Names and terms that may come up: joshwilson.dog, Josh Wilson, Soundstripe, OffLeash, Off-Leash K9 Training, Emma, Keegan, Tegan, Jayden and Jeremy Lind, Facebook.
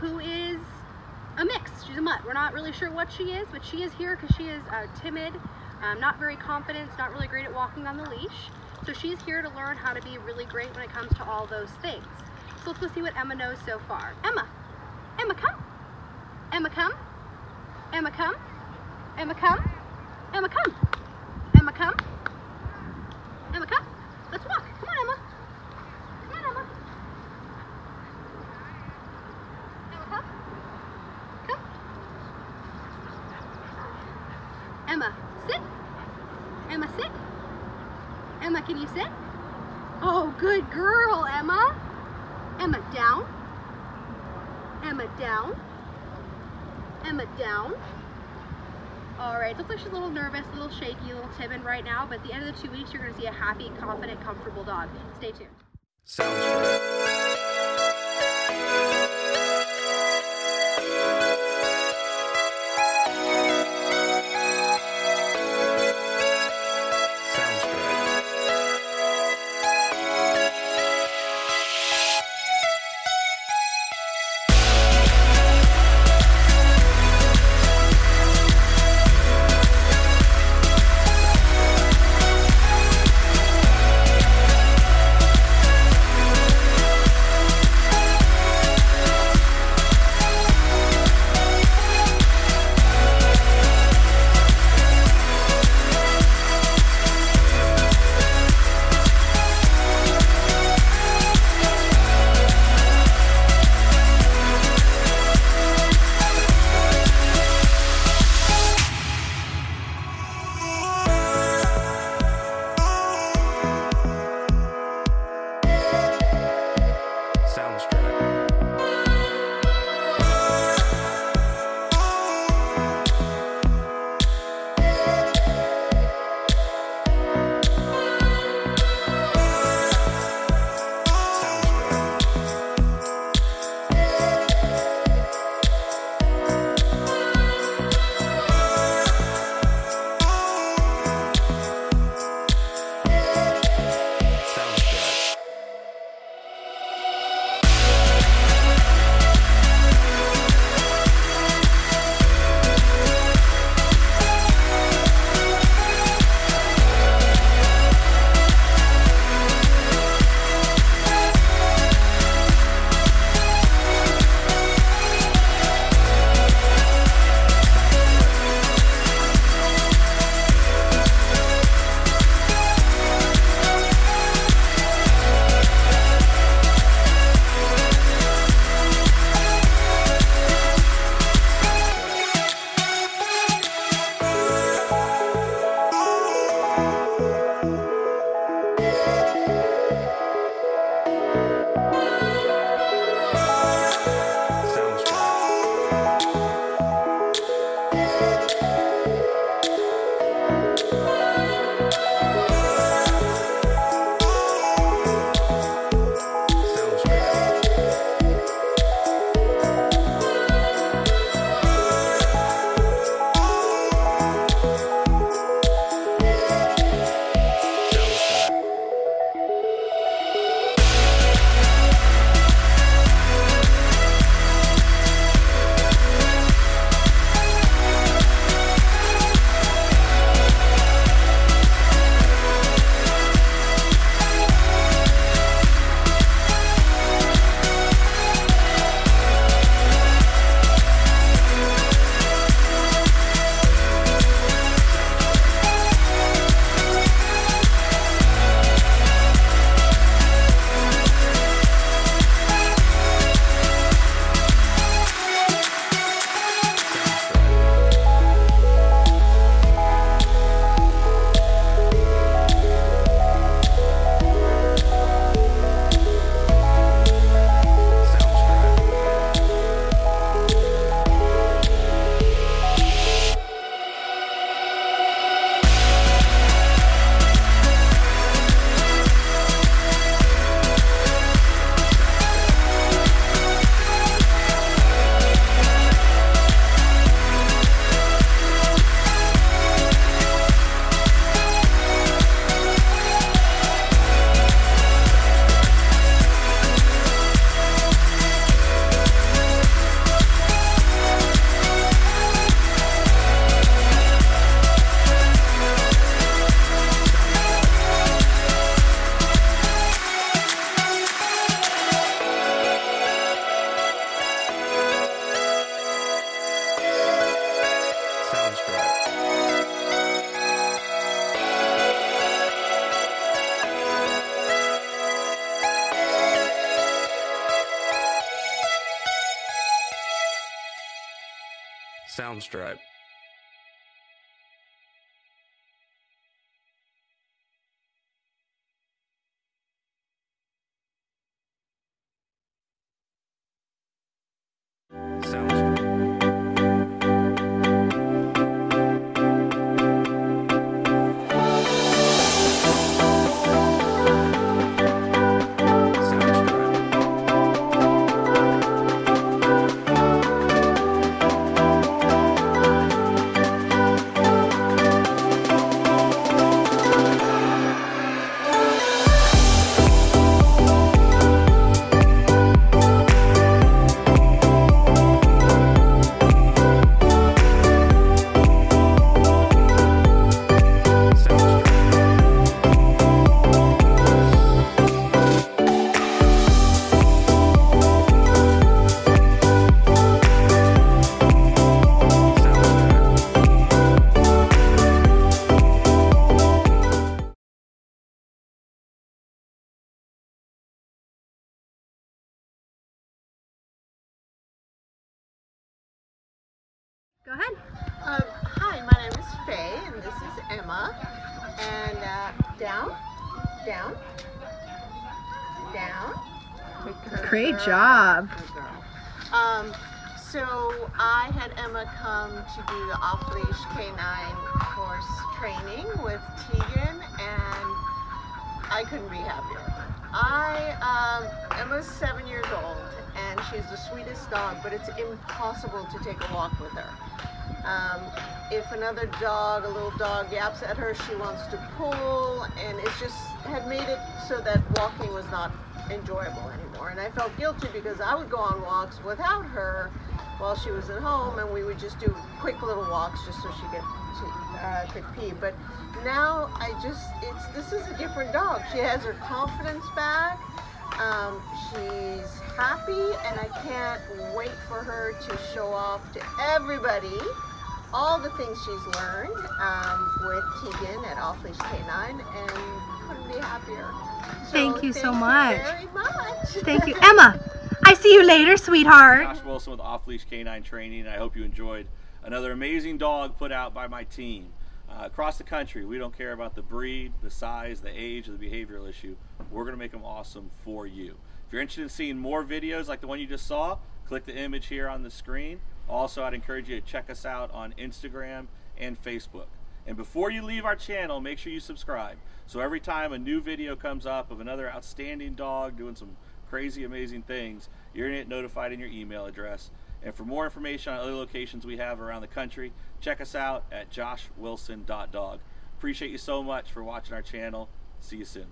who is a mix. She's a mutt. We're not really sure what she is, but she is here because she is timid, not very confident, not really great at walking on the leash. So she's here to learn how to be really great when it comes to all those things. So let's go see what Emma knows so far. Emma, Emma come, Emma come, Emma come, Emma come, Emma come, Emma come, Emma come. Let's walk. Come on, Emma. Come on, Emma. Emma come. Come. Emma sit. Emma sit. Emma, can you sit? Oh, good girl, Emma. Emma down. Emma down. Emma down. Alright, looks like she's a little nervous, a little shaky, a little timid right now, but at the end of the 2 weeks, you're going to see a happy, confident, comfortable dog. Stay tuned. Soundstripe. Soundstripe. Go ahead. Hi, my name is Faye, and this is Emma. And down, down, down. Great job. So I had Emma come to do the Off-Leash K9 course training with Tegan, and I couldn't be happier. Emma's 7 years old, and she's the sweetest dog, but it's impossible to take a walk with her. If another dog, a little dog, yaps at her, she wants to pull, and it just had made it so that walking was not enjoyable anymore. And I felt guilty because I would go on walks without her while she was at home, and we would just do quick little walks just so she could pee. But now this is a different dog. She has her confidence back. She's happy, and I can't wait for her to show off to everybody all the things she's learned with Keegan at Off-Leash K9, and couldn't be happier. So thank you so much. Thank you, Emma. I see you later, sweetheart. Josh Wilson with Off-Leash K9 Training, and I hope you enjoyed another amazing dog put out by my team. Across the country, we don't care about the breed, the size, the age, or the behavioral issue. We're going to make them awesome for you. If you're interested in seeing more videos like the one you just saw, click the image here on the screen. Also, I'd encourage you to check us out on Instagram and Facebook. And before you leave our channel, make sure you subscribe. So every time a new video comes up of another outstanding dog doing some crazy, amazing things, you're going to get notified in your email address. And for more information on other locations we have around the country, check us out at joshwilson.dog. Appreciate you so much for watching our channel. See you soon.